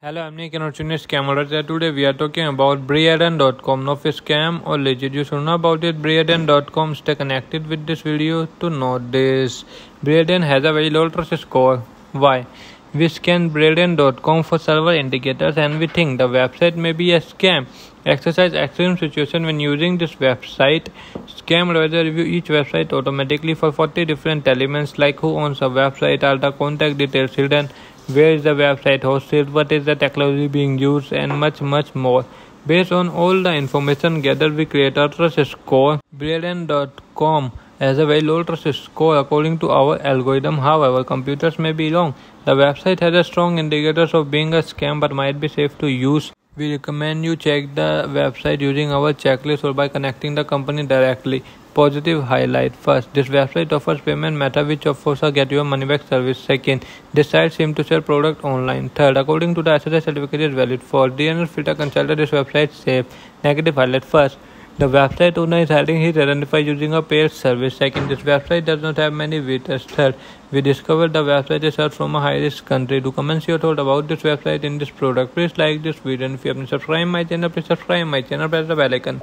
Hello, I'm Nick and our Scam Advisor. Today we are talking about Briadn.com. Now if scam or legit, you should know about it. Briadn.com, stay connected with this video to know this. Briadn has a very low trust score. Why? We scan Briadn.com for several indicators and we think the website may be a scam. Exercise extreme situation when using this website. Scam Advisor review each website automatically for 40 different elements like who owns a website, are the contact details hidden, where is the website hosted, what is the technology being used, and much more. Based on all the information gathered, we create a trust score. Briadn.com has a very low trust score according to our algorithm. However, computers may be wrong. The website has a strong indicators of being a scam but might be safe to use. We recommend you check the website using our checklist or by connecting the company directly. Positive highlight: first, this website offers payment method which offers a get your money back service. Second, this site seems to sell product online. Third, according to the SSL certificate is valid. Fourth, DNS filter consulted, this website safe. Negative highlight: first, the website owner is hiding his identifier using a paid service. Second, this website does not have many visitors. Third, we discovered the website is served from a high-risk country. Do comments your thought about this website in this product. Please like this video, and if you haven't subscribed my channel, press the bell icon.